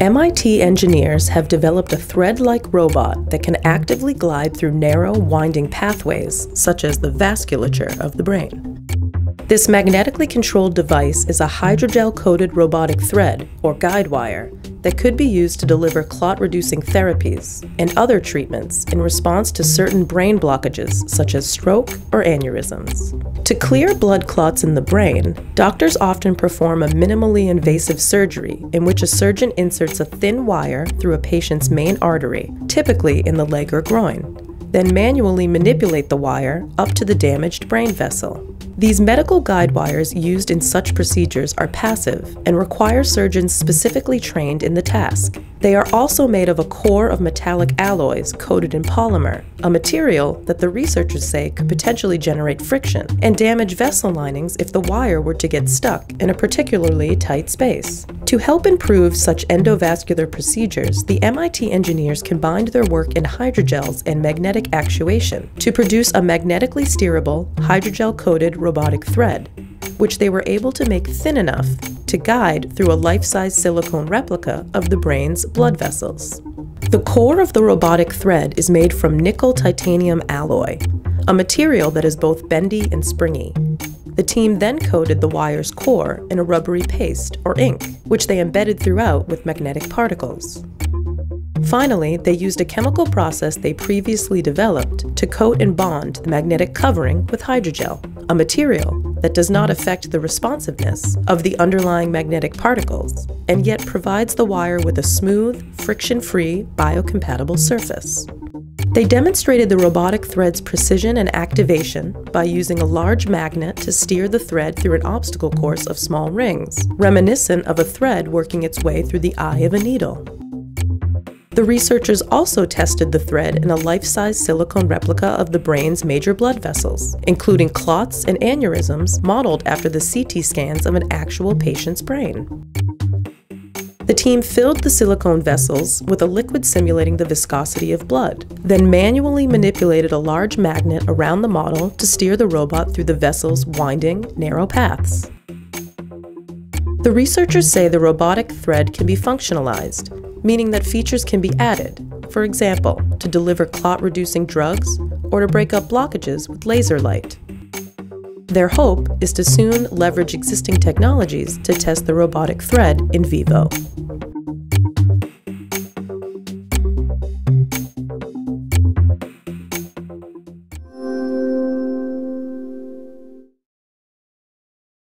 MIT engineers have developed a thread-like robot that can actively glide through narrow, winding pathways, such as the vasculature of the brain. This magnetically controlled device is a hydrogel-coated robotic thread, or guide wire, that could be used to deliver clot-reducing therapies and other treatments in response to certain brain blockages such as stroke or aneurysms. To clear blood clots in the brain, doctors often perform a minimally invasive surgery in which a surgeon inserts a thin wire through a patient's main artery, typically in the leg or groin, then manually manipulate the wire up to the damaged brain vessel. These medical guide wires used in such procedures are passive and require surgeons specifically trained in the task. They are also made of a core of metallic alloys coated in polymer, a material that the researchers say could potentially generate friction and damage vessel linings if the wire were to get stuck in a particularly tight space. To help improve such endovascular procedures, the MIT engineers combined their work in hydrogels and magnetic actuation to produce a magnetically steerable, hydrogel-coated robotic thread, which they were able to make thin enough to guide through a life-size silicone replica of the brain's blood vessels. The core of the robotic thread is made from nickel-titanium alloy, a material that is both bendy and springy. The team then coated the wire's core in a rubbery paste, or ink, which they embedded throughout with magnetic particles. Finally, they used a chemical process they previously developed to coat and bond the magnetic covering with hydrogel, a material that does not affect the responsiveness of the underlying magnetic particles, and yet provides the wire with a smooth, friction-free, biocompatible surface. They demonstrated the robotic thread's precision and activation by using a large magnet to steer the thread through an obstacle course of small rings, reminiscent of a thread working its way through the eye of a needle. The researchers also tested the thread in a life-size silicone replica of the brain's major blood vessels, including clots and aneurysms modeled after the CT scans of an actual patient's brain. The team filled the silicone vessels with a liquid simulating the viscosity of blood, then manually manipulated a large magnet around the model to steer the robot through the vessel's winding, narrow paths. The researchers say the robotic thread can be functionalized, meaning that features can be added, for example, to deliver clot-reducing drugs or to break up blockages with laser light. Their hope is to soon leverage existing technologies to test the robotic thread in vivo.